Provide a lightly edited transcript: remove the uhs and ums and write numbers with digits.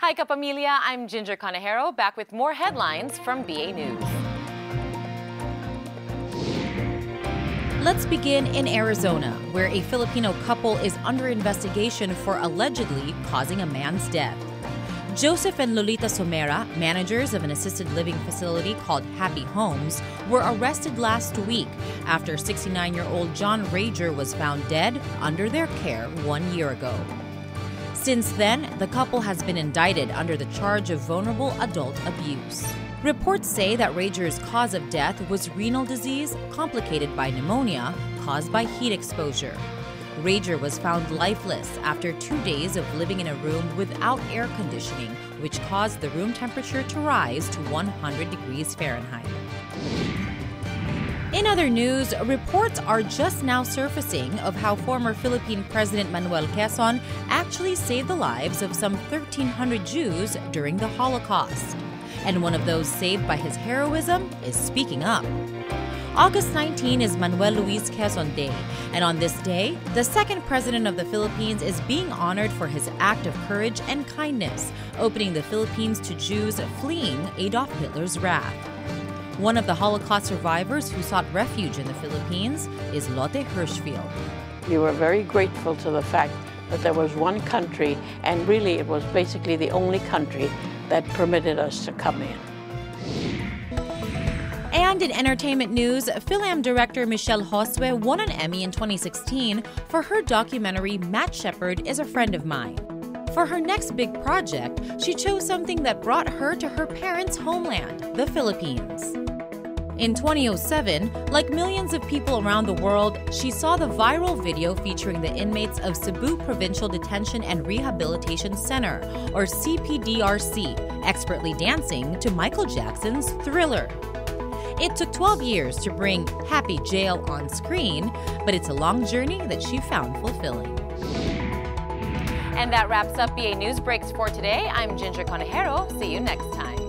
Hi, Kapamilya. I'm Ginger Conajero, back with more headlines from BA News. Let's begin in Arizona, where a Filipino couple is under investigation for allegedly causing a man's death. Joseph and Lotte Somera, managers of an assisted living facility called Happy Homes, were arrested last week after 69-year-old John Rager was found dead under their care 1 year ago. Since then, the couple has been indicted under the charge of vulnerable adult abuse. Reports say that Rager's cause of death was renal disease complicated by pneumonia caused by heat exposure. Rager was found lifeless after 2 days of living in a room without air conditioning, which caused the room temperature to rise to 100 degrees Fahrenheit. In other news, reports are just now surfacing of how former Philippine President Manuel Quezon actually saved the lives of some 1,300 Jews during the Holocaust. And one of those saved by his heroism is speaking up. August 19 is Manuel Luis Quezon Day, and on this day, the second president of the Philippines is being honored for his act of courage and kindness, opening the Philippines to Jews fleeing Adolf Hitler's wrath. One of the Holocaust survivors who sought refuge in the Philippines is Lotte Hirschfield. We were very grateful to the fact that there was one country, and really it was basically the only country that permitted us to come in. And in entertainment news, Philam director Michelle Josue won an Emmy in 2016 for her documentary Matt Shepherd is a Friend of Mine. For her next big project, she chose something that brought her to her parents' homeland, the Philippines. In 2007, like millions of people around the world, she saw the viral video featuring the inmates of Cebu Provincial Detention and Rehabilitation Center, or CPDRC, expertly dancing to Michael Jackson's Thriller. It took 12 years to bring Happy Jail on screen, but it's a long journey that she found fulfilling. And that wraps up BA News Breaks for today. I'm Ginger Conejero. See you next time.